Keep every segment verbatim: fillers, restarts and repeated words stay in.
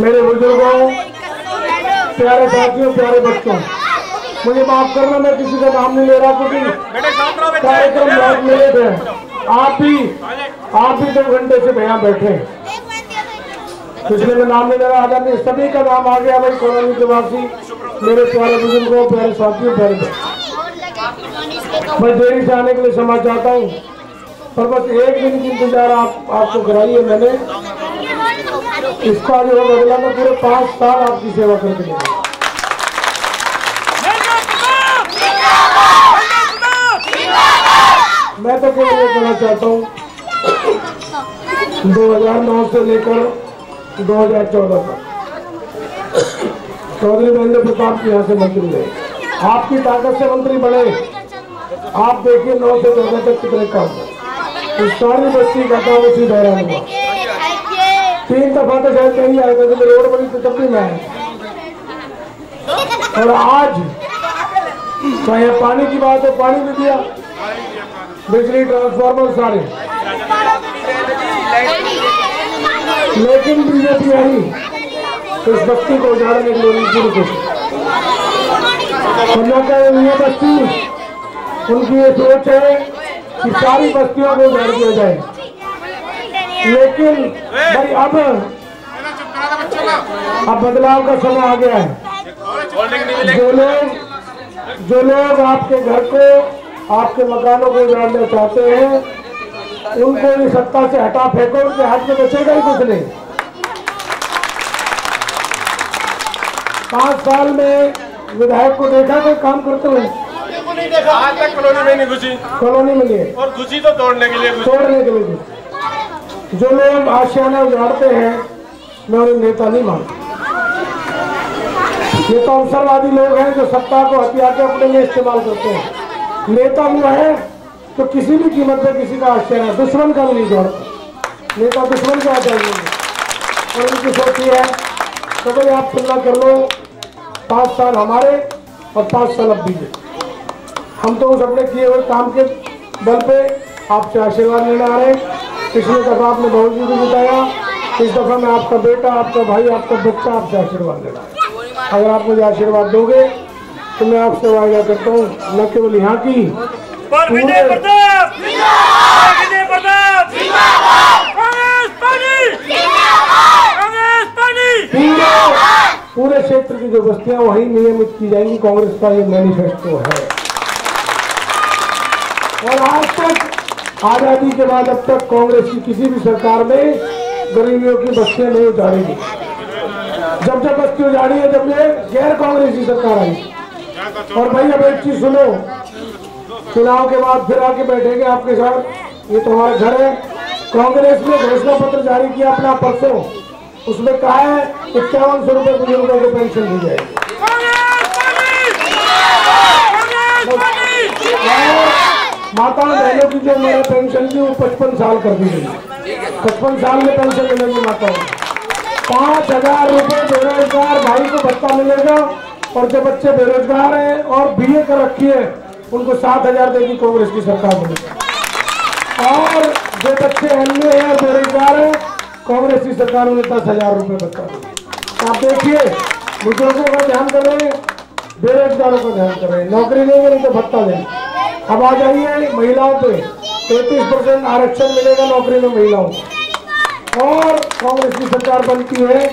मेरे बुजुर्गों, प्यारे साथियों, प्यारे बच्चों, मुझे माफ करना, मैं किसी का नाम नहीं ले रहा क्योंकि कार्यक्रम लाइव मिले थे। आप ही आप ही दो घंटे से भैया बैठे, इसलिए मैं नाम नहीं ले रहा। आदमी सभी का नाम आ गया भाई, कॉलोनी के वासी, मेरे प्यारे बुजुर्गों, प्यारे साथियों, प्यारे बच्चों। मैं देरी से आने के लिए क्षमा चाहता हूँ, पर बस एक दिन की इंतजार आप आपको कराइए। मैंने इसका जो बदला में पूरे पाँच साल आपकी सेवा करके दिया। मैं तो क्या कहना चाहता हूँ, दो हज़ार नौ से लेकर दो हज़ार चौदह तक चौधरी महेंद्र प्रताप यहाँ से मंत्री रहे। आपकी ताकत से मंत्री बने। आप देखिए नौ से चौदह तक कितने काम हुआ, सारी बस्ती का काम उसी दौरान हुआ। तीन दफा तो शायद नहीं आया था, जब रोड बनी तो तब भी मैं आया। और आज चाहे पानी की बात हो, पानी भी दिया, बिजली, ट्रांसफार्मर सारे। लेकिन बीजेपी आई तो इस बस्ती को उजाड़ने के लिए पूरी कोशिश। बस्ती उनकी ये सोच है कि सारी बस्तियों को उजाड़ दिया जाए। लेकिन भाई अब अब बदलाव का समय आ गया है। जो लोग जो लोग आपके घर को, आपके मकानों को उजाड़ना चाहते हैं, उनको ये सत्ता से हटा फेंको। उनके हाथ में बचेगा ही कुछ नहीं। पांच साल में विधायक को देखा कोई काम करते हुए? आज तक कॉलोनी में नहीं घुसी। कॉलोनी में नहीं, और घुसी तो तोड़ने के लिए तोड़ने के लिए जो लोग आशियाना उजाड़ते हैं, मैं उन्हें नेता नहीं मानता। ये तो अवसरवादी लोग हैं जो सत्ता को हथियार के अपने लिए इस्तेमाल करते हैं। नेता हुआ है तो किसी भी कीमत पर किसी का आश्चर्य है, दुश्मन का भी नहीं जोड़ता। नेता दुश्मन का चाहिए, और उनकी सोच है तो भाई आप तुलना कर लो, पाँच साल हमारे और पाँच साल अब दीजिए। हम तो उस अपने किए हुए काम के बल पे आपसे आशीर्वाद लेने आ रहे। पिछले दफ़ा आपने बहुत जी को जिताया, इस दफ़ा मैं आपका बेटा, आपका भाई, आपका बच्चा आपसे आशीर्वाद लेना है। अगर आप मुझे आशीर्वाद दोगे तो मैं आपसे वादा करता हूँ, न केवल यहाँ की पूरे क्षेत्र की जो बस्तियां वही नियमित की जाएंगी। कांग्रेस का ये मैनिफेस्टो है। और आज तक आजादी के बाद अब तक कांग्रेस की किसी भी सरकार में गरीबियों की बस्तियां नहीं उतारेगी। जब जब बस्ती उजाड़ी है, जब ये गैर कांग्रेस की सरकार आई। और भाई अब एक चीज सुनो, चुनाव के बाद फिर आके बैठेंगे आपके साथ। ये तो हमारा घर है। कांग्रेस ने घोषणा पत्र जारी किया अपना परसों, उसमें कहा है इक्यावन सौ रुपए बुजुर्गों को पेंशन दी जाएगी। माता बहनों की जो मेरा पेंशन थी वो पचपन साल कर दी गई। पचपन साल में पेंशन मिलेगी माता। पाँच हजार रुपये बेरोजगार भाई को भत्ता मिलेगा, और जो बच्चे बेरोजगार हैं और बीए कर रखी है उनको सात हजार देगी कांग्रेस की सरकार ने। और जो बच्चे एनए हैं और बेरोजगार हैं, कांग्रेस की सरकार उन्हें दस हजार रुपये बता दी। आप देखिए, बुजुर्गों का ध्यान करें, बेरोजगारों का ध्यान करें। नौकरी नहीं मिली तो भत्ता देंगे। अब आ जाइए महिलाओं पे, तैतीस परसेंट आरक्षण मिलेगा नौकरी में महिलाओं को। और कांग्रेस की सरकार बनती है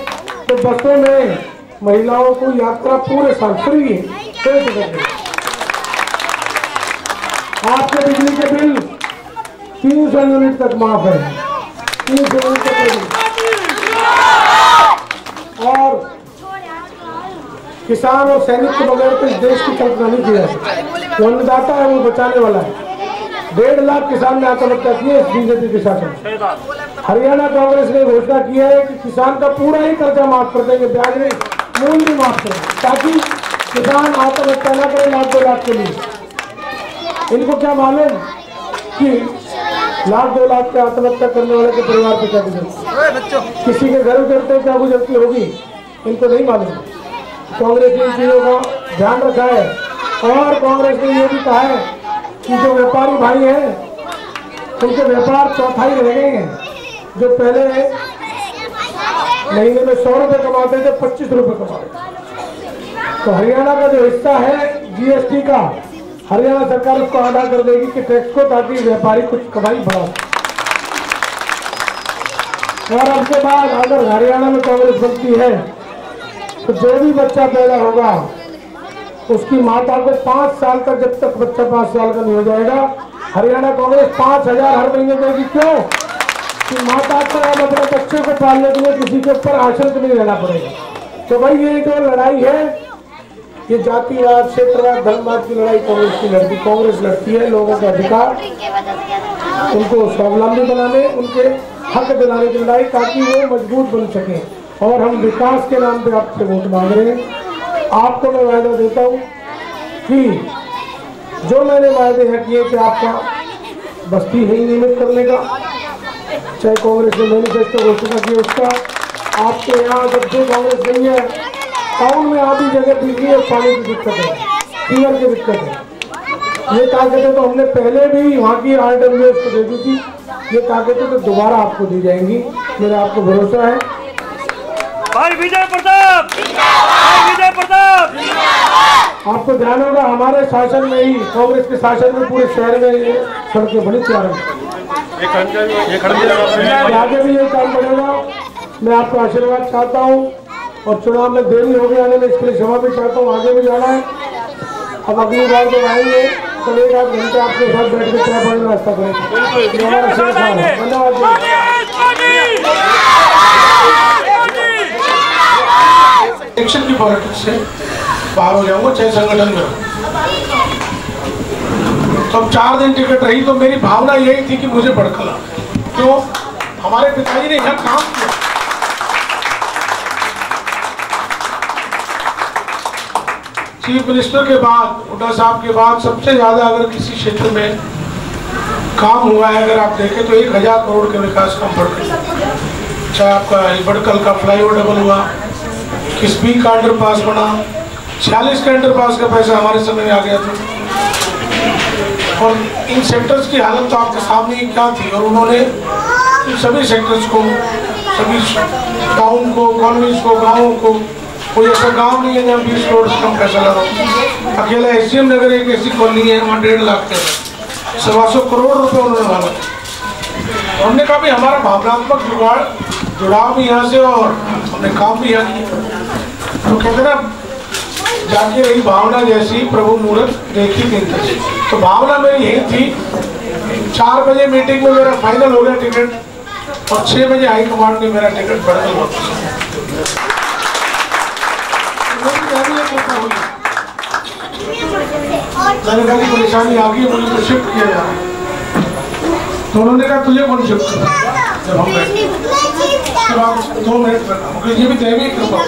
तो बसों में महिलाओं को यात्रा पूरे साल फ्री है। आपके बिजली के बिल तीन सौ यूनिट तक माफ है, तीन सौ यूनिट तक। और किसान और सैनिक के बगैर तो इस देश की कल्पना नहीं की जा सकती। जो अन्नदाता है वो बचाने वाला है। डेढ़ लाख किसान ने आत्महत्या की है बीजेपी के शासन। हरियाणा कांग्रेस ने घोषणा की है कि किसान का पूरा ही कर्जा माफ कर देंगे, ब्याज नहीं, मूल भी माफ करें, ताकि किसान आत्महत्या न करें लाख दो लाख के लिए। इनको क्या मालूम कि लाख दो लाख के आत्महत्या करने वाले के परिवार पे क्या गुजरती, किसी के घर उतरते क्या गुजरती होगी, इनको नहीं मालूम। कांग्रेस ने इन चीज़ों का ध्यान रखा है। और कांग्रेस ने ये भी कहा है कि जो व्यापारी भाई हैं उनके व्यापार चौथाई रह गए हैं। जो पहले महीने में सौ रुपए कमाते थे, पच्चीस रुपए कमाते। तो हरियाणा का जो हिस्सा है जीएसटी का, हरियाणा सरकार उसको आधा कर देगी कि टैक्स को, ताकि व्यापारी कुछ कमाई बढ़ा। और उसके बाद अगर हरियाणा में कांग्रेस बनती है तो जो भी बच्चा पैदा होगा उसकी माता को पाँच साल तक, जब तक बच्चा पाँच साल का नहीं हो जाएगा, हरियाणा कांग्रेस पाँच हजार हर महीने देगी। क्यों? कि माता को अब अपने बच्चे को पालने के लिए किसी के ऊपर आश्रित नहीं रहना पड़ेगा। तो भाई ये जो लड़ाई है, ये जातिवाद, क्षेत्रवाद, धर्मवाद की लड़ाई कांग्रेस की लड़ती कांग्रेस लड़ती है लोगों का अधिकार, उनको स्वावलंबी बनाने, उनके हक दिलाने की लड़ाई, ताकि वो मजबूत बन सके। और हम विकास के नाम पे आपसे वोट मांग रहे हैं। आपको मैं वायदा देता हूँ कि जो मैंने वायदे हैं किए कि आपका बस्ती ही नियमित करने का, चाहे कांग्रेस ने मैनिफेस्टो घोषणा किया उसका, आपके यहाँ जब भी कांग्रेस नहीं है टाउन में आधी जगह बिजली और पानी की दिक्कत है, पीवर की दिक्कत है। ये ताकतें तो हमने पहले भी वहाँ की आर डब्ल्यू एस को दे दी थी, ये ताकतें तो दोबारा आपको दी जाएंगी, मेरा आपको भरोसा है। भाई विजय प्रताप, विजय प्रताप, आपको ध्यान होगा हमारे शासन में ही, कांग्रेस के शासन में पूरे शहर में ये सड़कें बड़ी तैयार हैं। आगे भी ये काम बढ़ेगा, मैं आपको आशीर्वाद चाहता हूँ। और चुनाव में देरी हो गई आने में, इसके लिए क्षमा भी चाहता हूँ। आगे भी जाना है, अब अगली बार जब आएंगे तो एक आध घंटे आपके साथ बैठ के चाय पानी नाश्ता करेंगे। धन्यवाद। इलेक्शन की पॉलिटिक्स से बाहर हो जाऊंगा, चाहे संगठन में। तो अब चार दिन टिकट रही तो मेरी भावना यही थी कि मुझे बड़खल, क्यों हमारे पिताजी ने यहाँ काम किया। चीफ मिनिस्टर के बाद, हुड्डा साहब के बाद सबसे ज़्यादा अगर किसी क्षेत्र में काम हुआ है, अगर आप देखें तो एक हज़ार करोड़ के विकास काम बढ़कर, चाहे आपका बड़खल का फ्लाईओवर डबल हुआ, किस्बी का अंडर पास बना, छियालीस के अंडर पास का पैसा हमारे समय में आ गया था। और इन सेक्टर्स की हालत तो आपके सामने क्या थी, और उन्होंने इन सभी सेक्टर्स को, सभी टाउन को, कॉलोनीज को, गाँवों को, कोई ऐसा गाँव नहीं है जहाँ बीस करोड़ से कम पैसा लगा हो। अकेला एस डी एम नगर एक ऐसी कॉलोनी है वहाँ डेढ़ लाख के सवा सौ करोड़ रुपए उन्होंने मांगा। हमने कहा भी हमारा भावनात्मक जुगाड़ जुड़ाव भी यहाँ से, और हमने काम भी यहाँ किया। तो कहते ना, जाके रही भावना जैसी प्रभु मुहूर्त देखी दिन तक। तो भावना मेरी यही थी। चार बजे मीटिंग में मेरा फाइनल हो गया टिकट, और छः बजे हाईकमांड ने मेरा टिकट बदल वापस। सरकारी परेशानी आ गई, मुझे तो शिफ्ट किया जा रहा है। तो उन्होंने कहा तुझे कौन शिफ्ट किया? जब हम जब आप दो मिनट करना, मुझे ये भी तय भी कर पाओ।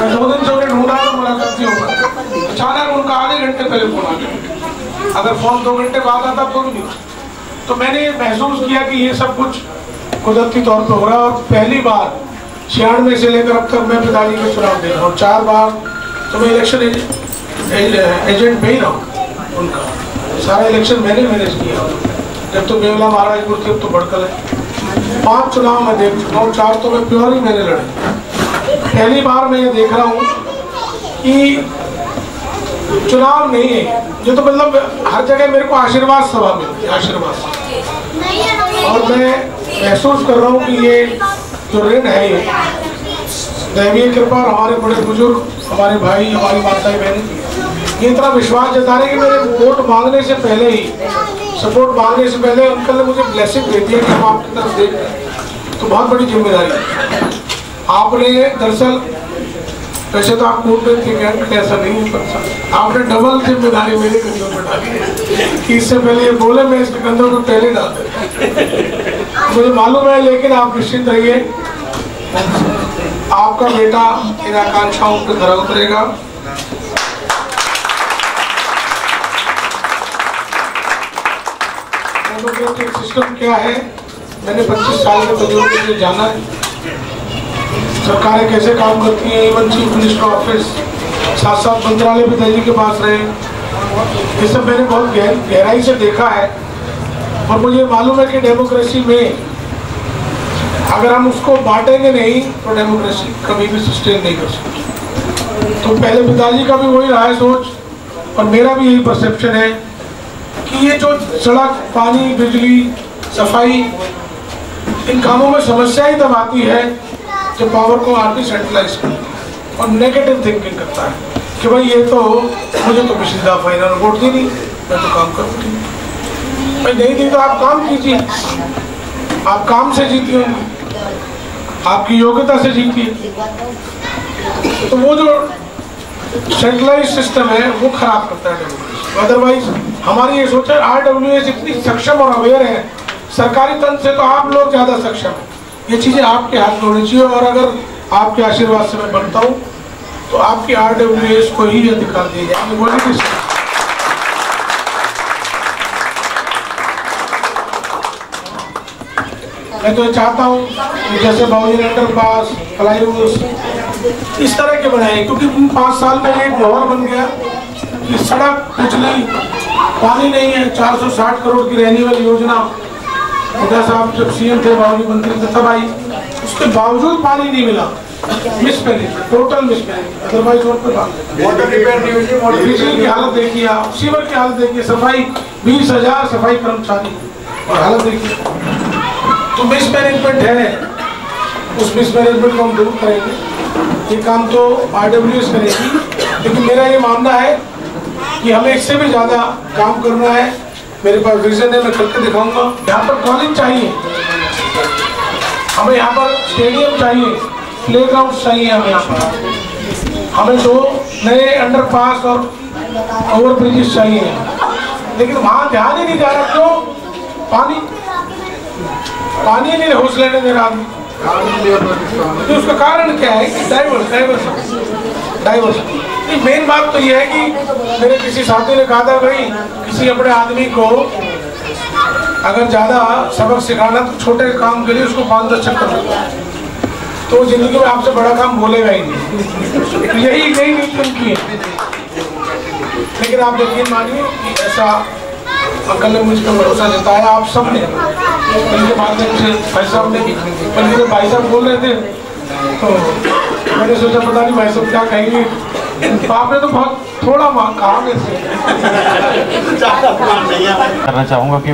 मैं दो दिन से उन्हें ढूंढा तो मुलाकात नहीं होगा। अचानक उनका आधे घंटे पहले फोन आ गया। अगर फोन दो घंटे बाद आता तो भी नहीं। तो मैंने महसूस किया कि ये सब कुछ कुदरती तौर पर हो रहा है। और पहली बार छियानवे से लेकर अब तक मैं पिताजी को चुनाव दे रहा हूँ, चार बार। तो मैं इलेक्शन एजेंट में ही रहा हूँ, उनका सारा इलेक्शन मैंने मैनेज किया। जब तो बेवला महाराजपुर थी, अब तो बड़खल है। पांच चुनाव मैं देख चुका हूँ, चार तो मैं प्योर ही मैंने लड़े। पहली बार मैं ये देख रहा हूँ कि चुनाव नहीं है जो, तो मतलब हर जगह मेरे को आशीर्वाद सभा मिलती है, आशीर्वाद। और मैं महसूस कर रहा हूँ कि ये जो ऋण है, ये दैवीय कृपा, हमारे बड़े बुजुर्ग, हमारे भाई, हमारी माताएं, बहनें ये इतना विश्वास जता रहे कि मेरे वोट मांगने से पहले ही, सपोर्ट मांगने से पहले उनके मुझे ब्लेसिंग देती है कि हम आपकी तरफ देख रहे हैं। तो बहुत बड़ी जिम्मेदारी है आपने। दरअसल वैसे तो आप कोर्ट में थे, ऐसा नहीं है, आपने डबल जिम्मेदारी मेरे कंधों पर डाली है कि इससे पहले ये बोले, मैं इसके कंधों पर पहले डाल देता, मुझे मालूम है। लेकिन आप निश्चित रहिए, आपका बेटा इन आकांक्षाओं पर खरा उतरेगा। डेमोक्रेटिक सिस्टम क्या है, मैंने पच्चीस साल के बच्चों के लिए जाना है, सरकारें कैसे काम करती हैं। इवन चीफ मिनिस्टर ऑफिस, साथ साथ मंत्रालय भी दिल्ली के पास रहे, ये सब मैंने बहुत गहर गहराई से देखा है। और मुझे मालूम है कि डेमोक्रेसी में अगर हम उसको बांटेंगे नहीं तो डेमोक्रेसी कभी भी सस्टेन नहीं कर सकती। तो पहले पिताजी का भी वही रहा है सोच और मेरा भी यही परसेप्शन है कि ये जो सड़क, पानी, बिजली, सफाई, इन कामों में समस्या ही तब आती है जब पावर को आदमी सेंट्रलाइज करता है और नेगेटिव थिंकिंग करता है कि भाई ये तो मुझे तो पिछली दफा फाइनल वोट दी नहीं, मैं तो काम करूँगी, भाई नहीं दी तो आप काम कीजिए, आप काम से जीती होंगी, आपकी योग्यता से जीती है। तो वो जो सेंट्रलाइज सिस्टम है वो खराब करता है डेमोक्रेसी। अदरवाइज हमारी ये सोच है, आर डब्ल्यू एस इतनी सक्षम और अवेयर है, सरकारी तंत्र से तो आप लोग ज़्यादा सक्षम हैं, ये चीज़ें आपके हाथ में होनी चाहिए। और अगर आपके आशीर्वाद से मैं बनता हूँ तो आपकी आर डब्ल्यू एस को ही अधिकार दिए जाएंगे। मैं तो ये चाहता हूँ कि जैसे बाउजी अंडर पास, फ्लाई ओवर इस तरह के बनाए, क्योंकि पाँच साल में एक माहौल बन गया कि सड़क, बिजली, पानी नहीं है। चार सौ साठ करोड़ की रहने वाली योजना हुड्डा साहब जब सीएम थे, बाउजी मंत्री थे तब आई, उसके बावजूद पानी नहीं मिला, मिसमैनेज, टोटल मिसमैनेज। अदरवाइज और पर वाटर रिपेयर नहीं हुई। बिजली की हालत देखिए आप, सीवर की हालत देखिए, सफाई बीस हजार सफाई कर्मचारी और हालत देखिए। तो मिसमैनेजमेंट है, उस मिसमैनेजमेंट को हम दूर करेंगे। ये काम तो आर डब्ल्यू एस करेगी, लेकिन मेरा ये मानना है कि हमें इससे भी ज़्यादा काम करना है। मेरे पास विजन है, मैं करके दिखाऊंगा। यहाँ पर कॉलेज चाहिए हमें, यहाँ पर स्टेडियम चाहिए, प्ले ग्राउंड चाहिए हमें, यहाँ पर हमें दो नए अंडरपास और ओवर ब्रिजेस चाहिए, लेकिन वहाँ ध्यान ही नहीं जा रहा। क्यों? पानी पानी नहीं होश लेने दे रहा आदमी। तो उसका कारण क्या है कि डाइवर्स डाइवर्स डाइवर्स मेन बात तो ये है कि मेरे किसी साथी ने कहा था, भाई किसी अपने आदमी को अगर ज़्यादा सबक सिखाना तो छोटे काम के लिए उसको पाँच दस चक्कर लगाओ, तो जिंदगी में आपसे बड़ा काम बोलेगा ही नहीं। यही यही नीति की है। लेकिन आप यकीन मानिए कि ऐसा अंकल ने मुझ पर भरोसा जताया, आप सब ने, उनके माध्यम से भाई साहब ने, बल्कि जब भाई साहब बोल रहे थे तो मैंने सोचा पता नहीं भाई साहब क्या कहेंगे, आपने तो बहुत थोड़ा कहा। करना चाहूँगा कि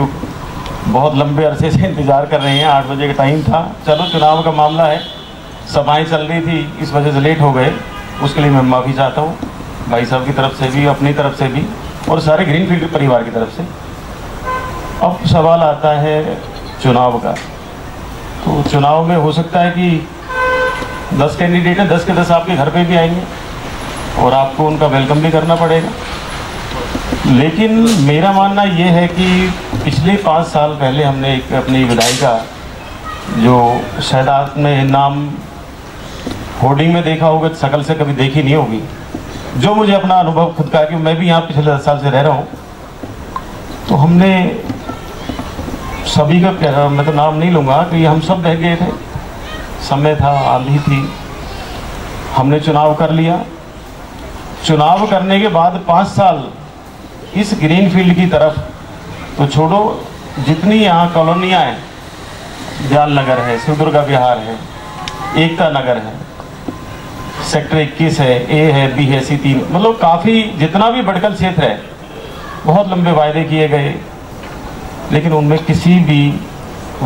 बहुत लंबे अरसे से इंतज़ार कर रहे हैं, आठ बजे का टाइम था, चलो चुनाव का मामला है, सभाएँ चल रही थी, इस वजह से लेट हो गए, उसके लिए मैं माफ़ी चाहता हूँ भाई साहब की तरफ से भी, अपनी तरफ से भी और सारे ग्रीनफील्ड परिवार की तरफ से। अब सवाल आता है चुनाव का, तो चुनाव में हो सकता है कि दस कैंडिडेट हैं, दस के दस आपके घर पे भी आएंगे और आपको उनका वेलकम भी करना पड़ेगा। लेकिन मेरा मानना ये है कि पिछले पाँच साल पहले हमने एक अपनी विधायिका जो शायद आपने नाम होर्डिंग में देखा होगा, शकल से कभी देखी नहीं होगी, जो मुझे अपना अनुभव खुद का है कि मैं भी यहाँ पिछले दस साल से रह रहा हूँ, तो हमने सभी का कह रहा, मैं तो नाम नहीं लूँगा कि हम सब रह गए थे, समय था, आंधी थी, हमने चुनाव कर लिया। चुनाव करने के बाद पाँच साल इस ग्रीन फील्ड की तरफ तो छोड़ो, जितनी यहाँ कॉलोनियाँ हैं, जाल नगर है, शिव दुर्गा विहार है, एकता नगर है, सेक्टर इक्कीस है, ए है, बी है, सी तीन, मतलब काफ़ी जितना भी बड़खल क्षेत्र है, बहुत लंबे वायदे किए गए, लेकिन उनमें किसी भी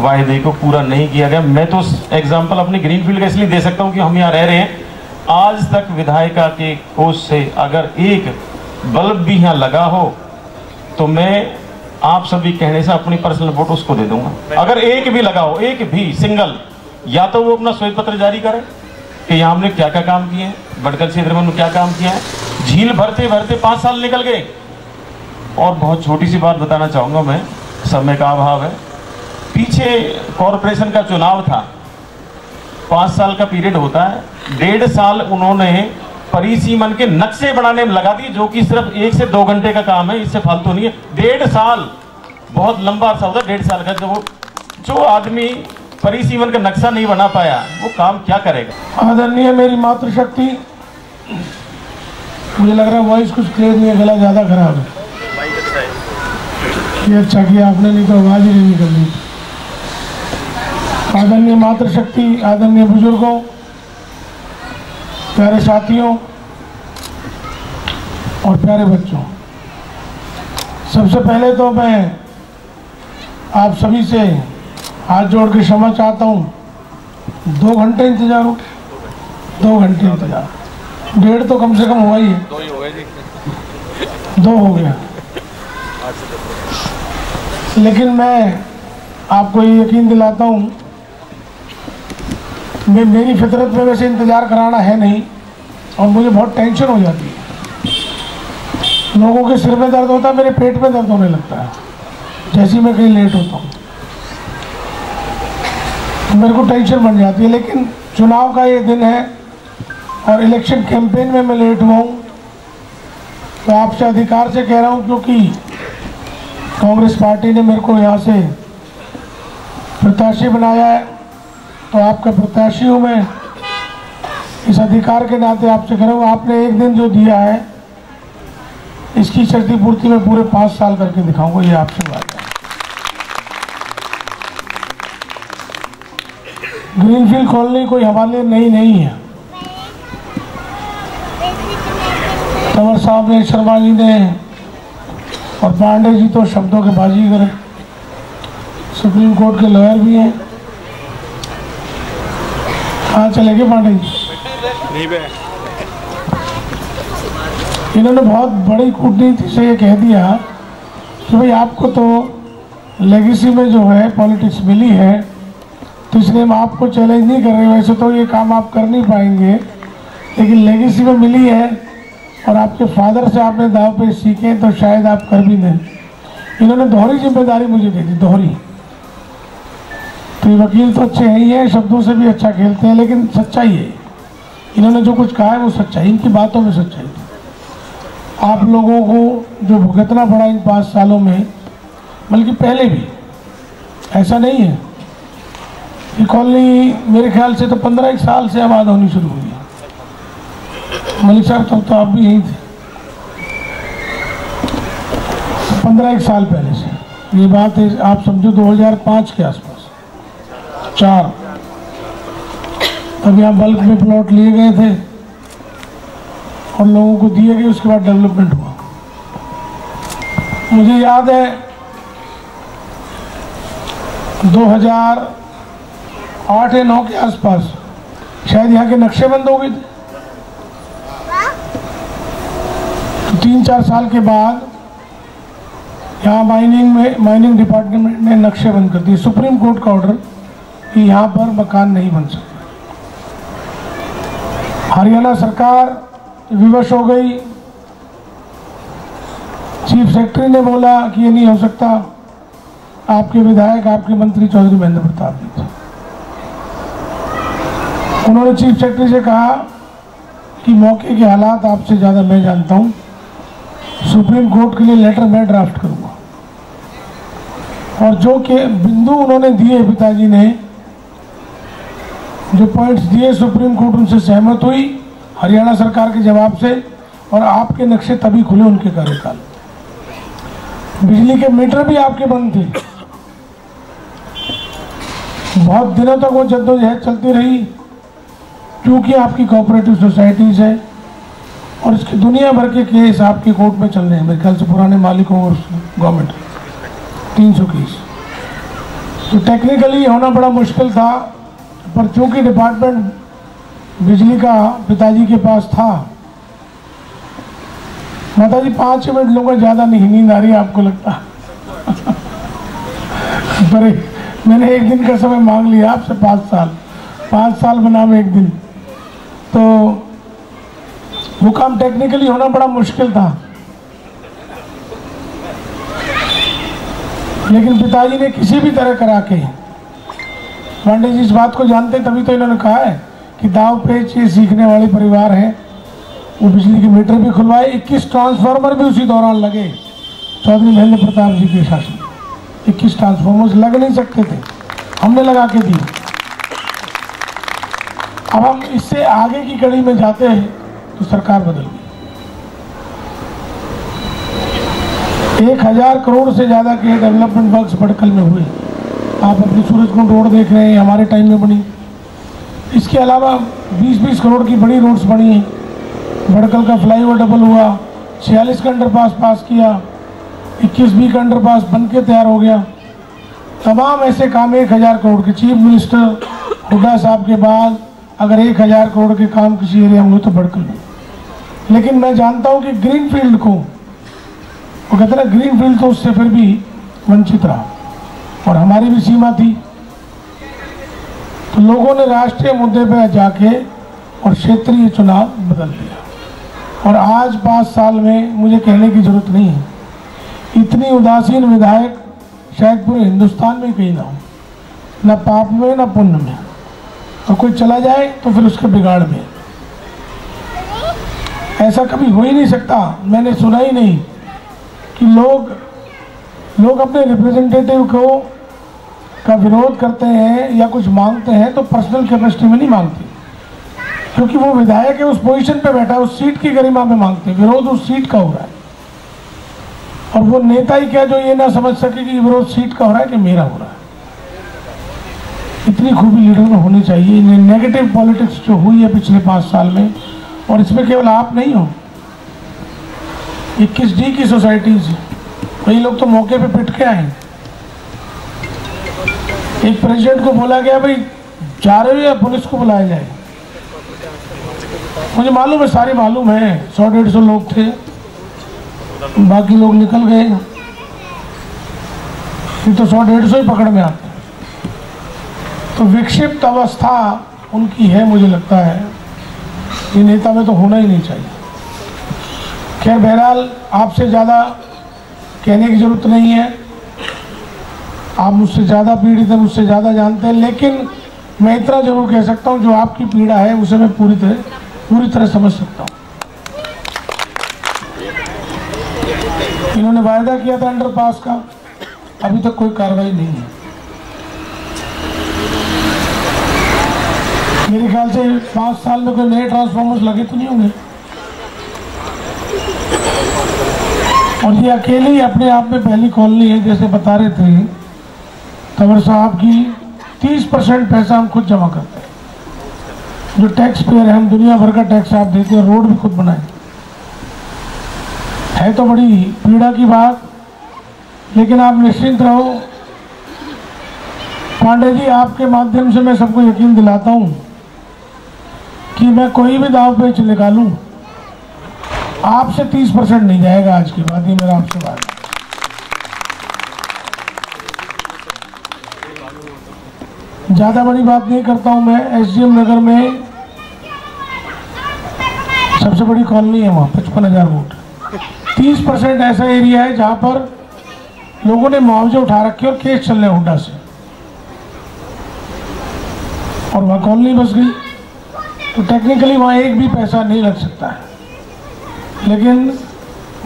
वायदे को पूरा नहीं किया गया। मैं तो एग्जांपल अपनी ग्रीनफील्ड का इसलिए दे सकता हूँ कि हम यहाँ रह रहे हैं, आज तक विधायिका के कोष से अगर एक बल्ब भी यहाँ लगा हो तो मैं आप सभी कहने से अपनी पर्सनल वोट उसको दे दूँगा। अगर एक भी लगाओ, एक भी सिंगल, या तो वो अपना श्वेत पत्र जारी करे कि यहाँ हमने क्या क्या काम किए हैं, बड़खल क्षेत्र में हमने क्या काम किया है। झील भरते भरते पाँच साल निकल गए। और बहुत छोटी सी बात बताना चाहूँगा मैं, समय का अभाव है, पीछे कॉरपोरेशन का चुनाव था, पाँच साल का पीरियड होता है, डेढ़ साल उन्होंने परिसीमन के नक्शे बनाने में लगा दिए, जो कि सिर्फ एक से दो घंटे का काम है, इससे फालतू नहीं है। डेढ़ साल बहुत लंबा अर्सा होता है, डेढ़ साल का जो जो आदमी परिसीमन का नक्शा नहीं बना पाया वो काम क्या करेगा। आदरणीय मेरी मातृशक्ति, मुझे लग रहा है वॉइस कुछ क्लियर नहीं है, गला ज़्यादा खराब है, ये अच्छा किया आपने, नहीं तो आवाज़ ही नहीं निकल रही। आदरणीय मातृशक्ति, आदरणीय बुजुर्गों, प्यारे साथियों और प्यारे बच्चों, सबसे पहले तो मैं आप सभी से हाथ जोड़ के क्षमा चाहता हूँ। दो घंटे इंतजार हो, दो घंटे इंतजार, डेढ़ तो कम से कम हुआ ही है, दो ही हो गए, दो हो गया। लेकिन मैं आपको ये यकीन दिलाता हूँ, मैं मेरी फितरत में वैसे इंतज़ार कराना है नहीं और मुझे बहुत टेंशन हो जाती है। लोगों के सिर में दर्द होता है, मेरे पेट में दर्द होने लगता है जैसे ही मैं कहीं लेट होता हूँ, तो मेरे को टेंशन बन जाती है। लेकिन चुनाव का ये दिन है और इलेक्शन कैंपेन में मैं लेट हुआ हूँ तो आपसे अधिकार से कह रहा हूँ, क्योंकि कांग्रेस पार्टी ने मेरे को यहाँ से प्रत्याशी बनाया है तो आपका प्रत्याशी हूँ मैं। इस अधिकार के नाते आपसे कह रहा हूँ, आपने एक दिन जो दिया है इसकी क्षतिपूर्ति मैं पूरे पाँच साल करके दिखाऊंगा, ये आपसे बात है। ग्रीनफील्ड कॉलोनी कोई हमारे लिए नई नहीं है। तंवर साहब ने, शर्मा जी ने और पांडे जी तो शब्दों के बाजीगर हैं, सुप्रीम कोर्ट के लॉयर भी हैं। हाँ, चले गए पांडे जी। इन्होंने बहुत बड़ी कूटनीति से ये कह दिया कि भाई आपको तो लेगेसी में जो है पॉलिटिक्स मिली है तो इसलिए हम आपको चैलेंज नहीं कर रहे, वैसे तो ये काम आप कर नहीं पाएंगे, लेकिन लेगेसी में मिली है और आपके फादर से आपने दाव पे सीखे तो शायद आप कर भी दें। इन्होंने दोहरी जिम्मेदारी मुझे दे दी, दोहरी। तो वकील तो अच्छे हैं ही हैं, शब्दों से भी अच्छा खेलते हैं, लेकिन सच्चाई है, इन्होंने जो कुछ कहा है वो सच्चाई, इनकी बातों में सच्चाई। आप लोगों को जो भुगतना पड़ा इन पाँच सालों में, बल्कि पहले भी, ऐसा नहीं है। ये कॉलोनी मेरे ख्याल से तो पंद्रह एक साल से आबाद होनी शुरू हुई है। मलिक साहब, तब तो आप भी यहीं थे, पंद्रह एक साल पहले से ये बात है। आप समझो दो हज़ार पाँच के आसपास चार, तब यहाँ बल्क में प्लॉट लिए गए थे और लोगों को दिए गए, उसके बाद डेवलपमेंट हुआ। मुझे याद है दो हज़ार आठ या नौ के आसपास शायद यहाँ के नक्शे बंद हो गए थे। तीन चार साल के बाद यहाँ माइनिंग में माइनिंग डिपार्टमेंट ने नक्शे बंद कर दिए, सुप्रीम कोर्ट का ऑर्डर कि यहाँ पर मकान नहीं बन सकता। हरियाणा सरकार विवश हो गई, चीफ सेक्रेटरी ने बोला कि ये नहीं हो सकता। आपके विधायक, आपके मंत्री चौधरी महेंद्र प्रताप जी थे, उन्होंने चीफ सेक्रेटरी से कहा कि मौके के हालात आपसे ज़्यादा मैं जानता हूँ, सुप्रीम कोर्ट के लिए लेटर मैं ड्राफ्ट करूँगा। और जो के बिंदु उन्होंने दिए, पिताजी ने जो पॉइंट्स दिए, सुप्रीम कोर्ट उनसे सहमत हुई हरियाणा सरकार के जवाब से, और आपके नक्शे तभी खुले उनके कार्यकाल। बिजली के मीटर भी आपके बंद थे, बहुत दिनों तक वो जद्दोजहद चलती रही, क्योंकि आपकी कोऑपरेटिव सोसाइटीज़ है और इसकी दुनिया भर के केस आपके कोर्ट में चल रहे हैं। मेरे ख्याल से पुराने मालिकों और गवर्नमेंट तीन सौ केस, तो टेक्निकली होना बड़ा मुश्किल था, पर चूँकि डिपार्टमेंट बिजली का पिताजी के पास था। माताजी, पाँच मिनट लूँगा, ज़्यादा नहीं, नींद आ रही है आपको लगता पर मैंने एक दिन का समय मांग लिया आपसे, पाँच साल पाँच साल बनाम एक दिन। तो वो काम टेक्निकली होना बड़ा मुश्किल था, लेकिन पिताजी ने किसी भी तरह करा के, पांडे जी इस बात को जानते तभी तो इन्होंने कहा है कि दाव पेच ये सीखने वाले परिवार हैं। वो बिजली के मीटर भी खुलवाए, इक्कीस ट्रांसफार्मर भी उसी दौरान लगे, चौधरी महेंद्र प्रताप जी के शासन में इक्कीस ट्रांसफार्मर्स लग नहीं सकते थे, हमने लगा के दिए। अब हम इससे आगे की कड़ी में जाते हैं तो सरकार बदल गई। एक हज़ार करोड़ से ज़्यादा के डेवलपमेंट वर्क्स बड़खल में हुए, आप अपनी सूरजकुंड रोड देख रहे हैं, हमारे टाइम में बनी। इसके अलावा बीस बीस करोड़ की बड़ी रोड्स बनी हैं। बड़खल का फ्लाईओवर डबल हुआ, छियालीस का अंडरपास पास किया, इक्कीस बी का अंडरपास बन के तैयार हो गया। तमाम ऐसे काम एक हज़ार करोड़ के। चीफ मिनिस्टर हुड्डा साहब के बाद अगर एक हज़ार करोड़ के काम किसी एरिया में हुए तो बड़खल में। लेकिन मैं जानता हूँ कि ग्रीन फील्ड को, वो कहते ना ग्रीन फील्ड, तो उससे फिर भी वंचित रहा और हमारी भी सीमा थी। तो लोगों ने राष्ट्रीय मुद्दे पर जाके और क्षेत्रीय चुनाव बदल दिया। और आज पाँच साल में मुझे कहने की ज़रूरत नहीं है, इतनी उदासीन विधायक शायद पूरे हिंदुस्तान में कहीं ना हो, ना पाप में ना पुण्य में। और कोई चला जाए तो फिर उसके बिगाड़ में। ऐसा कभी हो ही नहीं सकता। मैंने सुना ही नहीं कि लोग लोग अपने रिप्रेजेंटेटिव को का विरोध करते हैं या कुछ मांगते हैं तो पर्सनल कैपेसिटी में नहीं मांगते, क्योंकि वो विधायक है, उस पोजीशन पे बैठा है, उस सीट की गरिमा में मांगते हैं। विरोध उस सीट का हो रहा है। और वो नेता ही क्या जो ये ना समझ सके कि विरोध सीट का हो रहा है कि मेरा हो रहा है। इतनी खूबी लीडर में होनी चाहिए। ने, नेगेटिव पॉलिटिक्स जो हुई है पिछले पाँच साल में, और इसमें केवल आप नहीं हो, इक्कीस डी की सोसाइटीज, कई लोग तो मौके पे पिट के आए। एक प्रेसिडेंट को बोला गया भाई जा रहे हो या पुलिस को बुलाया जाए। मुझे मालूम है, सारे मालूम है, सौ डेढ़ सौ लोग थे, बाकी लोग निकल गए, ये तो सौ डेढ़ सौ ही पकड़ में आते। तो विक्षिप्त अवस्था उनकी है, मुझे लगता है ये नेता में तो होना ही नहीं चाहिए। खैर, बहरहाल आपसे ज़्यादा कहने की ज़रूरत नहीं है, आप मुझसे ज़्यादा पीड़ित हैं, मुझसे ज़्यादा जानते हैं। लेकिन मैं इतना ज़रूर कह सकता हूँ, जो आपकी पीड़ा है उसे मैं पूरी तरह पूरी तरह समझ सकता हूँ। इन्होंने वायदा किया था अंडरपास का, अभी तक कोई कार्रवाई नहीं है। मेरे ख्याल से पाँच साल में कोई नए ट्रांसफार्मर्स लगे तो नहीं होंगे। और ये अकेले ही अपने आप में पहली कॉलोनी है। जैसे बता रहे थे तंवर साहब की, तीस परसेंट पैसा हम खुद जमा करते हैं। जो टैक्स पेयर है, हम दुनिया भर का टैक्स आप देते हैं, रोड भी खुद बनाए। है तो बड़ी पीड़ा की बात, लेकिन आप निश्चिंत रहो। पांडे जी, आपके माध्यम से मैं सबको यकीन दिलाता हूँ कि मैं कोई भी दाव पेच निकालूँ, आपसे तीस परसेंट नहीं जाएगा आज के बाद। ये मेरा आपसे बात है। ज़्यादा बड़ी बात नहीं करता हूँ मैं। एसडीएम नगर में सबसे बड़ी कॉलोनी है, वहाँ पचपन हज़ार वोट। तीस परसेंट ऐसा एरिया है जहाँ पर लोगों ने मुआवजे उठा रखे और केस चल रहे हुड्डा से, और वहाँ कॉलोनी बस गई। तो टेक्निकली वहाँ एक भी पैसा नहीं लग सकता है। लेकिन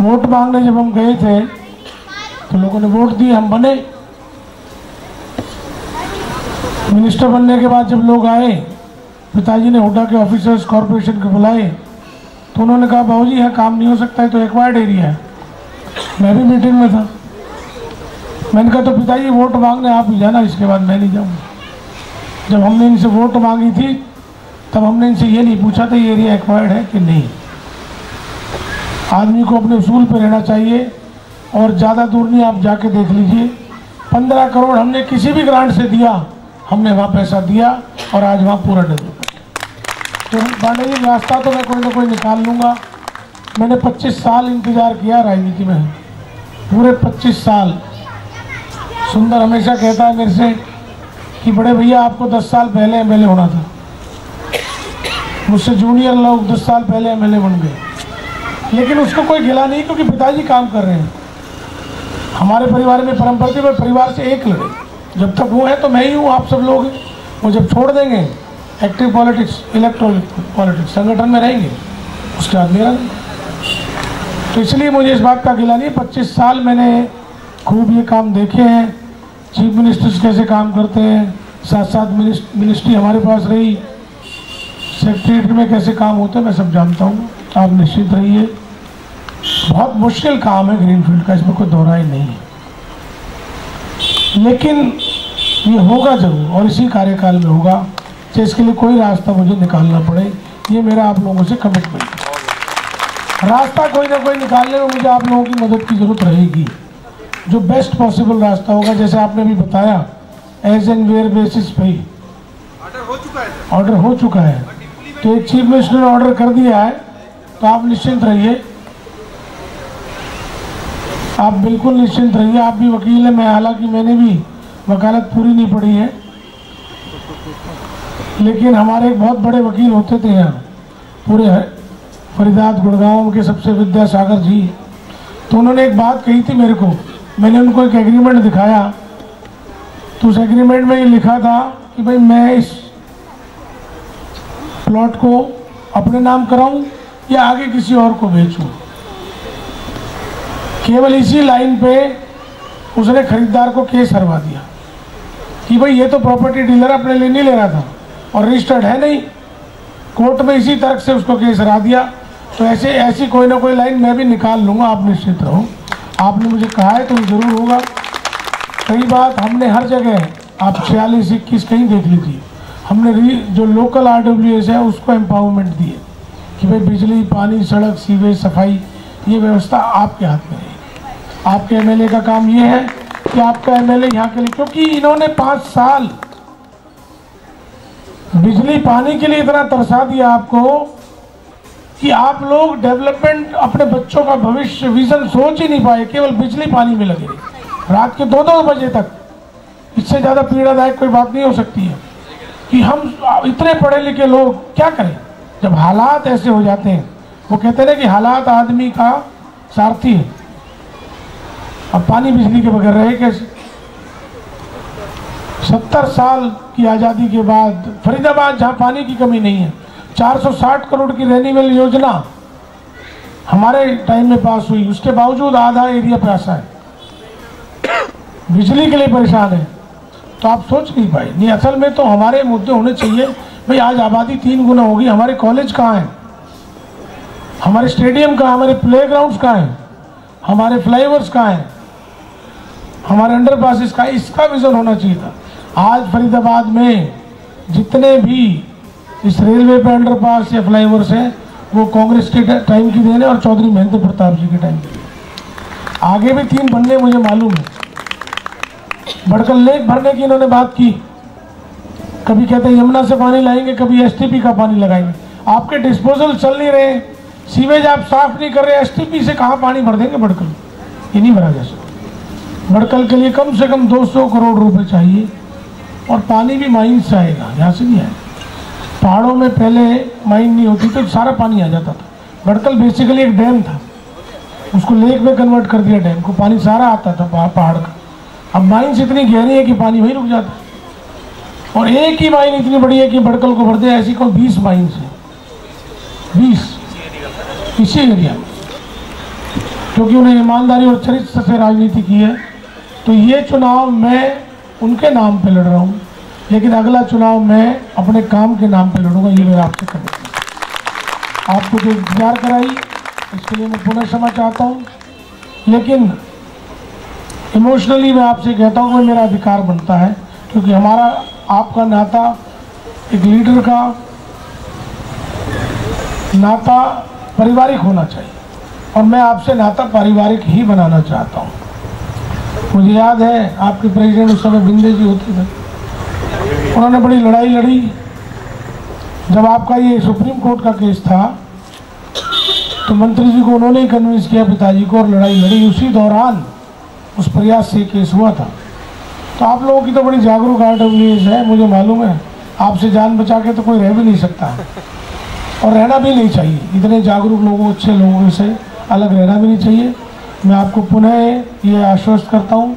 वोट मांगने जब हम गए थे तो लोगों ने वोट दिए, हम बने। मिनिस्टर बनने के बाद जब लोग आए, पिताजी ने हुड्डा के ऑफिसर्स कॉरपोरेशन के बुलाए, तो उन्होंने कहा बाबूजी यहाँ काम नहीं हो सकता है, तो एक्वायर्ड एरिया है। मैं भी मीटिंग में था। मैंने कहा तो पिताजी वोट मांगने आप ही जाना, इसके बाद मैं नहीं जाऊँगा। जब हमने इनसे वोट मांगी थी तब हमने इनसे ये नहीं पूछा था ये एरिया एक्वायर्ड है कि नहीं। आदमी को अपने उसूल पर रहना चाहिए। और ज़्यादा दूर नहीं, आप जाके देख लीजिए। पंद्रह करोड़ हमने किसी भी ग्रांट से दिया, हमने वहाँ पैसा दिया और आज वहाँ पूरा डेवलपमेंट। तो पांडे जी, रास्ता तो मैं कोई ना कोई निकाल लूँगा। मैंने पच्चीस साल इंतज़ार किया राजनीति में, पूरे पच्चीस साल। सुंदर हमेशा कहता है मेरे से कि बड़े भैया आपको दस साल पहले एम एल ए होना था। मुझसे जूनियर लोग दस साल पहले एम एल ए बन गए, लेकिन उसको कोई गिला नहीं, क्योंकि पिताजी काम कर रहे हैं। हमारे परिवार में परंपरा में परिवार से एक लड़े, जब तक वो है तो मैं ही हूँ, आप सब लोग हैं। वो जब छोड़ देंगे एक्टिव पॉलिटिक्स, इलेक्ट्रॉनिक पॉलिटिक्स, संगठन में रहेंगे, उसके बाद मेरा। तो इसलिए मुझे इस बात का गिला नहीं। पच्चीस साल मैंने खूब ये काम देखे हैं, चीफ मिनिस्टर्स कैसे काम करते हैं, साथ साथ मिनिस्ट्री हमारे पास रही, सेक्रेटरीट में कैसे काम होते हैं, मैं सब जानता हूँ। आप निश्चित रहिए, बहुत मुश्किल काम है ग्रीनफील्ड का, इसमें कोई दोहराई नहीं है। लेकिन ये होगा ज़रूर और इसी कार्यकाल में होगा, तो इसके लिए कोई रास्ता मुझे निकालना पड़े, ये मेरा आप लोगों से कमिटमेंट है। रास्ता कोई ना कोई निकालने में मुझे आप लोगों की मदद की ज़रूरत रहेगी, जो बेस्ट पॉसिबल रास्ता होगा। जैसे आपने भी बताया एज एंड वेयर बेसिस पे ऑर्डर हो चुका है, तो एक चीफ मिनिस्टर ने ऑर्डर कर दिया है, तो आप निश्चिंत रहिए, आप बिल्कुल निश्चिंत रहिए। आप भी वकील हैं, मैं हालांकि मैंने भी वकालत पूरी नहीं पढ़ी है, लेकिन हमारे एक बहुत बड़े वकील होते थे यहाँ पूरे फरीदाबाद गुड़गांव के, सबसे विद्यासागर जी, तो उन्होंने एक बात कही थी मेरे को, मैंने उनको एक एग्रीमेंट दिखाया, तो उस एग्रीमेंट में ये लिखा था कि भाई मैं इस प्लॉट को अपने नाम कराऊं या आगे किसी और को बेचूं। केवल इसी लाइन पे उसने खरीदार को केस हरवा दिया कि भाई ये तो प्रॉपर्टी डीलर अपने लिए नहीं ले रहा था और रजिस्टर्ड है नहीं। कोर्ट में इसी तर्क से उसको केस हरा दिया। तो ऐसे ऐसी कोई ना कोई लाइन मैं भी निकाल लूँगा, आप निश्चित रहो। आपने मुझे कहा है तो ज़रूर होगा। कई बात हमने हर जगह, आप छियालीस इक्कीस कहीं देख लीजिए, हमने री जो लोकल आर डब्ल्यू एस है उसको एम्पावरमेंट दिए कि भाई बिजली, पानी, सड़क, सीवेज, सफाई, ये व्यवस्था आपके हाथ में है। आपके एमएलए का काम ये है कि आपका एमएलए यहाँ के लिए, क्योंकि इन्होंने पाँच साल बिजली पानी के लिए इतना तरसा दिया आपको कि आप लोग डेवलपमेंट, अपने बच्चों का भविष्य विजन सोच ही नहीं पाए, केवल बिजली पानी में लगे रात के दो दो बजे तक। इससे ज़्यादा पीड़ादायक कोई बात नहीं हो सकती है कि हम इतने पढ़े लिखे लोग क्या करें जब हालात ऐसे हो जाते हैं। वो कहते हैं कि हालात आदमी का सारथी है। अब पानी बिजली के बगैर रहे कैसे? सत्तर साल की आज़ादी के बाद फरीदाबाद, जहाँ पानी की कमी नहीं है, चार सौ साठ करोड़ की रेनिवेल योजना हमारे टाइम में पास हुई, उसके बावजूद आधा एरिया प्यासा है, बिजली के लिए परेशान है। तो आप सोच नहीं पाए। नहीं, असल में तो हमारे मुद्दे होने चाहिए। भाई आज आबादी तीन गुना होगी, हमारे कॉलेज कहाँ हैं, हमारे स्टेडियम कहाँ, हमारे प्लेग्राउंड्स कहाँ हैं, हमारे फ्लाईओवर्स कहाँ हैं, हमारे अंडरपासेस कहाँ हैं? इसका विज़न होना चाहिए था। आज फरीदाबाद में जितने भी इस रेलवे पे अंडरपास या फ्लाईओवर्स हैं वो कांग्रेस के टाइम की देन है और चौधरी महेंद्र प्रताप जी के टाइम की। आगे भी तीन बनने मुझे मालूम है। बड़खल लेक भरने की इन्होंने बात की, कभी कहते हैं यमुना से पानी लाएंगे, कभी एस टी पी का पानी लगाएंगे। आपके डिस्पोजल चल नहीं रहे, सीवेज आप साफ नहीं कर रहे, एसटीपी से कहाँ पानी भर देंगे बड़खल? ये नहीं भरा जा सकता। बड़खल के लिए कम से कम दो सौ करोड़ रुपए चाहिए और पानी भी माइन से आएगा, यहाँ से नहीं आएगा। पहाड़ों में पहले माइन नहीं होती तो सारा पानी आ जाता था। बड़खल बेसिकली एक डैम था, उसको लेक में कन्वर्ट कर दिया, डैम को पानी सारा आता था पहाड़ का। अब माइन्स इतनी गहरी है कि पानी वहीं रुक जाता, और एक ही माइन इतनी बड़ी है कि बड़खल को भर दे, ऐसी कोई बीस माइन्स है, बीस इसी एरिया में, क्योंकि उन्हें ईमानदारी और चरित्र से राजनीति की है। तो ये चुनाव मैं उनके नाम पे लड़ रहा हूँ, लेकिन अगला चुनाव मैं अपने काम के नाम पे लड़ूंगा, ये मेरा आपसे कमिटमेंट। आपको जो इंतजार कराई इसके लिए मैं पुनः क्षमा चाहता हूँ, लेकिन इमोशनली मैं आपसे कहता हूँ कि मेरा अधिकार बनता है, क्योंकि हमारा आपका नाता एक लीडर का नाता पारिवारिक होना चाहिए, और मैं आपसे नाता पारिवारिक ही बनाना चाहता हूँ। मुझे याद है आपके प्रेसिडेंट उस समय बिंदे जी होते थे, उन्होंने बड़ी लड़ाई लड़ी जब आपका ये सुप्रीम कोर्ट का केस था, तो मंत्री जी को उन्होंने ही कन्विंस किया, पिताजी को, और लड़ाई लड़ी। उसी दौरान उस प्रयास से केस हुआ था। तो आप लोगों की तो बड़ी जागरूक आर डब्ल्यू एस है, मुझे मालूम है। आपसे जान बचा के तो कोई रह भी नहीं सकता और रहना भी नहीं चाहिए। इतने जागरूक लोगों, अच्छे लोगों से अलग रहना भी नहीं चाहिए। मैं आपको पुनः ये आश्वस्त करता हूँ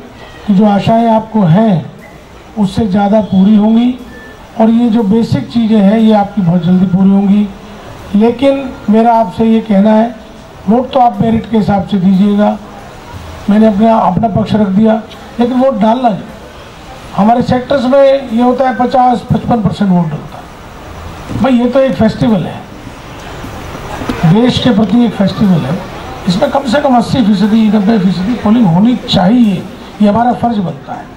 कि जो आशाएं आपको हैं उससे ज़्यादा पूरी होंगी, और ये जो बेसिक चीज़ें हैं ये आपकी बहुत जल्दी पूरी होंगी। लेकिन मेरा आपसे ये कहना है, वोट तो आप मेरिट के हिसाब से दीजिएगा, मैंने अपना अपना पक्ष रख दिया, लेकिन वोट डालना चाहिए। हमारे सेक्टर्स में ये होता है पचास पचपन परसेंट वोट डलता है। भाई ये तो एक फेस्टिवल है, देश के प्रति एक फेस्टिवल है, इसमें कम से कम अस्सी फीसदी नब्बे फीसदी पोलिंग होनी चाहिए, ये हमारा फर्ज बनता है।